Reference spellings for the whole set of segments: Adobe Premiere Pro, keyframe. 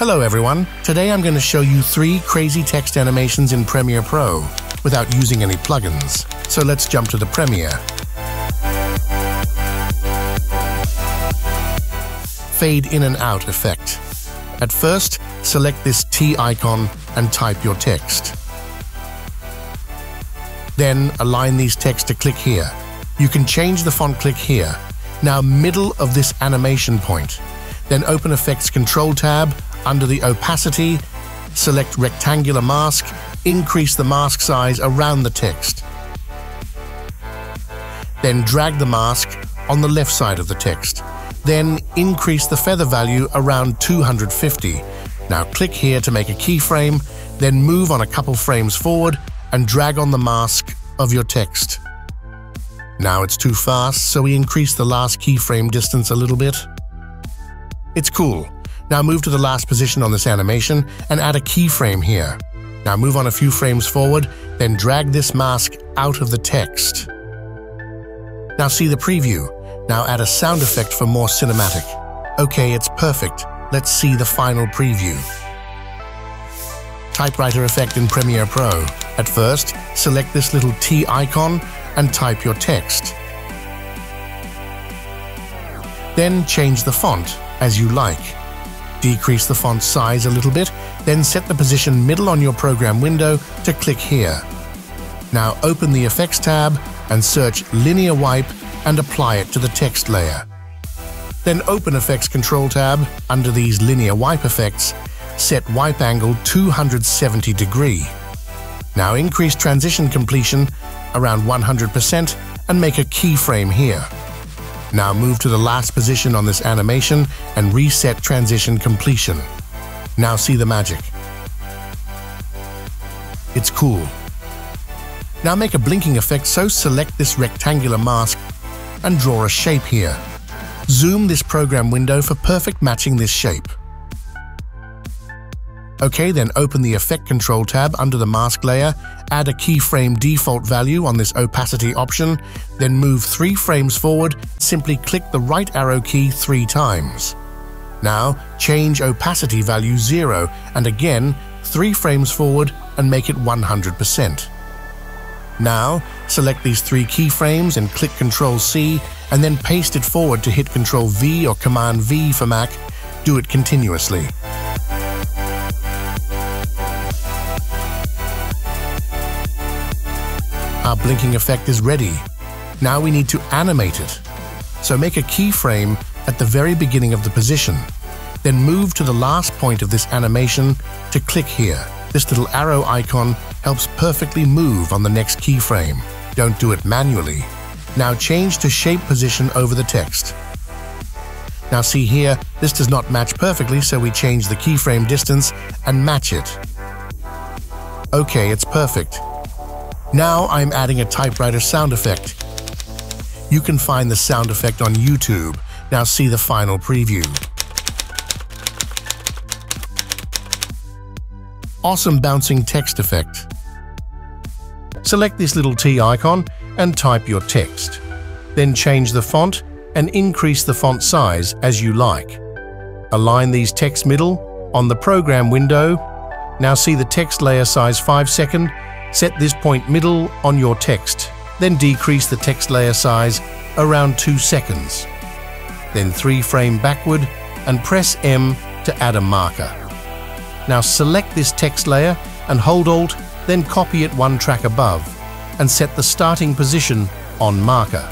Hello everyone, today I'm going to show you 3 crazy text animations in Premiere Pro without using any plugins. So let's jump to the Premiere. Fade in and out effect. At first, select this T icon and type your text. Then align these text to click here. You can change the font click here. Now middle of this animation point. Then open Effects Control tab, under the opacity, select rectangular mask, increase the mask size around the text. Then drag the mask on the left side of the text. Then increase the feather value around 250. Now click here to make a keyframe, then move on a couple frames forward and drag on the mask of your text. Now it's too fast, so we increase the last keyframe distance a little bit. It's cool. Now move to the last position on this animation and add a keyframe here. Now move on a few frames forward, then drag this mask out of the text. Now see the preview. Now add a sound effect for more cinematic. Okay, it's perfect. Let's see the final preview. Typewriter effect in Premiere Pro. At first, select this little T icon and type your text. Then change the font as you like. Decrease the font size a little bit, then set the position middle on your program window to click here. Now open the Effects tab and search Linear Wipe and apply it to the text layer. Then open Effects Control tab, under these Linear Wipe effects, set Wipe Angle 270 degree. Now increase Transition Completion around 100% and make a keyframe here. Now move to the last position on this animation and reset transition completion. Now see the magic. It's cool. Now make a blinking effect, so select this rectangular mask and draw a shape here. Zoom this program window for perfect matching this shape. Okay, then open the Effect Control tab under the Mask layer, add a keyframe default value on this opacity option, then move 3 frames forward, simply click the right arrow key 3 times. Now, change opacity value 0, and again, 3 frames forward and make it 100%. Now, select these 3 keyframes and click Ctrl-C, and then paste it forward to hit Ctrl-V or Command-V for Mac. Do it continuously. Our blinking effect is ready. Now we need to animate it. So make a keyframe at the very beginning of the position. Then move to the last point of this animation to click here. This little arrow icon helps perfectly move on the next keyframe. Don't do it manually. Now change to shape position over the text. Now see here, this does not match perfectly, so we change the keyframe distance and match it. Okay, it's perfect. Now I'm adding a typewriter sound effect. You can find the sound effect on YouTube. Now see the final preview. Awesome bouncing text effect. Select this little T icon and type your text. Then change the font and increase the font size as you like. Align these text middle on the program window. Now see the text layer size 5 second. Set this point middle on your text, then decrease the text layer size around 2 seconds. Then 3 frame backward and press M to add a marker. Now select this text layer and hold Alt, then copy it 1 track above and set the starting position on marker.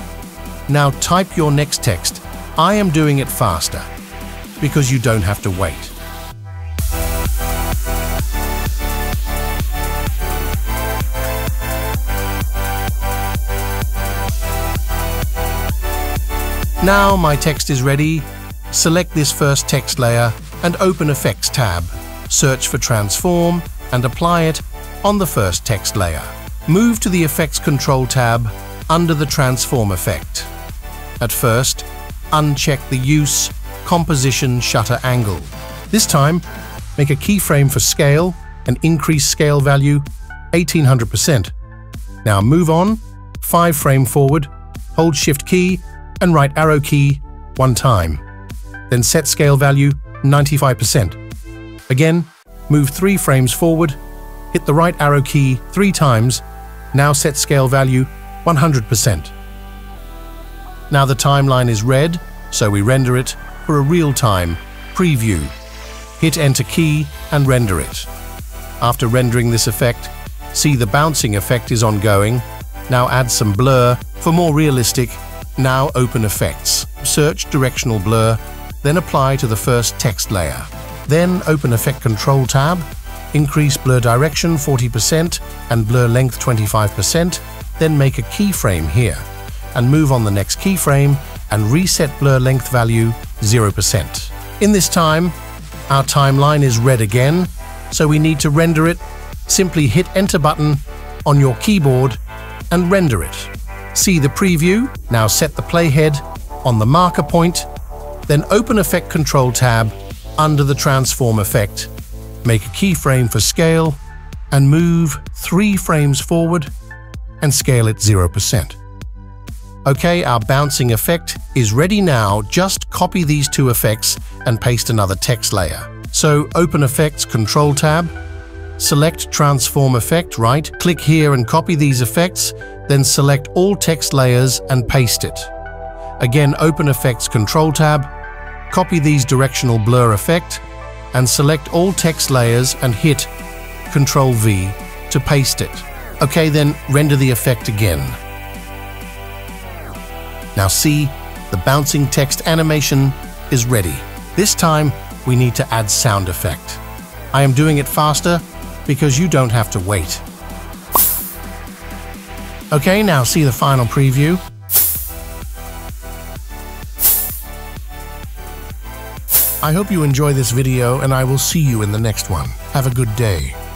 Now type your next text. I am doing it faster because you don't have to wait. Now my text is ready. Select this first text layer and open Effects tab. Search for Transform and apply it on the first text layer. Move to the Effects Control tab under the Transform effect. At first, uncheck the Use Composition Shutter Angle. This time, make a keyframe for scale and increase scale value 1800%. Now move on, 5 frame forward, hold Shift key and right arrow key 1 time. Then set scale value 95%. Again, move 3 frames forward, hit the right arrow key 3 times, now set scale value 100%. Now the timeline is red, so we render it for a real-time preview. Hit Enter key and render it. After rendering this effect, see the bouncing effect is ongoing. Now add some blur for more realistic. Now open Effects, search Directional Blur, then apply to the first text layer. Then open Effect Control tab, increase Blur Direction 40% and Blur Length 25%, then make a keyframe here, and move on the next keyframe and reset Blur Length value 0%. In this time, our timeline is red again, so we need to render it. Simply hit Enter button on your keyboard and render it. See the preview, now set the playhead on the marker point, then open Effect Control tab under the Transform effect, make a keyframe for scale, and move 3 frames forward and scale it 0%. Okay, our bouncing effect is ready now, just copy these 2 effects and paste another text layer. So open Effects Control tab, select Transform Effect, right-click here and copy these effects, then select all text layers and paste it. Again, open Effects Control tab, copy these Directional Blur effect, and select all text layers and hit Ctrl V to paste it. Okay, then render the effect again. Now see, the bouncing text animation is ready. This time, we need to add sound effect. I am doing it faster, because you don't have to wait. Okay, now see the final preview. I hope you enjoy this video and I will see you in the next one. Have a good day.